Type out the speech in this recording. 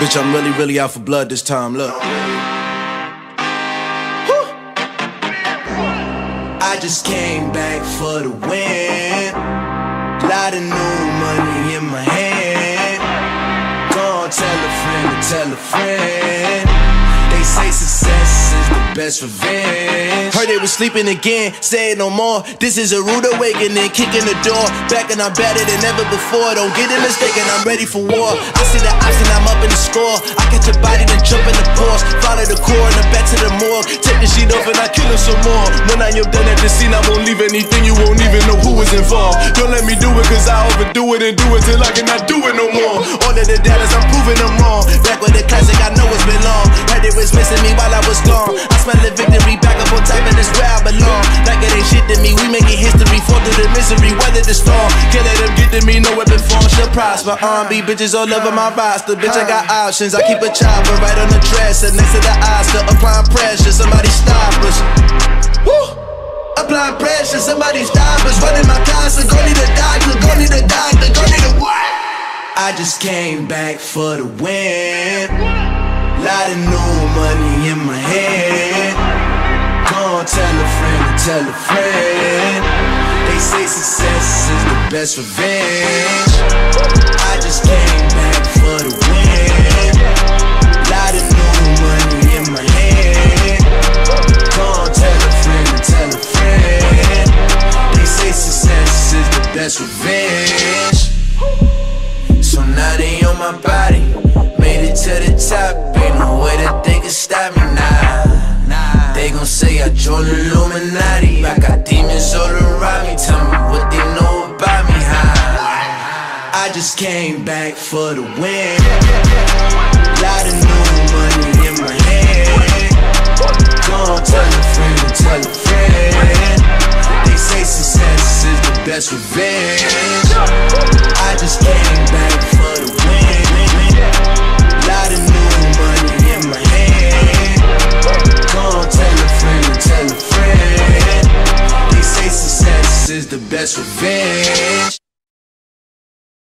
Bitch, I'm really, really out for blood this time, look. Whew. I just came back for the win. Lot of new money in my hand. Gonna tell a friend to tell a friend. They say success is the best revenge. Heard they was sleeping again, say it no more. This is a rude awakening, kicking the door. Back and I'm better than ever before. Don't get it mistaken, I'm ready for war. I see the option, I'm up in the score. I catch a body, then jump in the pause. Follow the core and I'm back to the morgue. Take the sheet off and I kill him some more. When I am done at the scene, I won't leave anything. You won't even know who is involved. Don't let me do it, cause I overdo it and do it till I cannot do it no more. All of the doubters, I'm proving them wrong. Back with the classic, I know it's been long. Heard it was missing me while I was gone. I smell the victory back up on top and it's where I belong. Like it ain't shit to me, we making history. Fall through the misery, weather the storm. Can't let them get to me, no weapon form. Surprise, my R&B bitches all over my roster. Bitch, I got options, I keep a chopper right on the dresser, next to the Oscar, applying pressure, somebody stop us. Woo! Applying pressure, somebody stop us. Running my concert, go need a doctor, go need a doctor, go need a what? I just came back for the win. Lot of new money in my head. Gonna tell a friend to tell a friend. They say success is the best revenge. I just came back for the win. Lot of new money in my head. Gonna tell a friend to tell a friend. They say success is the best revenge. So now they on my body. Made it to the top, ain't no way that they can stop me now. Nah. They gon' say I joined Illuminati. I got demons all around me, tell me what they know about me, huh? I just came back for the win. Lot of new money in my hand. Gonna tell a friend to tell a friend. They say success is the best revenge. I just came back for the win. Lot of new money in my hand. Gonna tell a friend to tell a friend. They say success is the best revenge.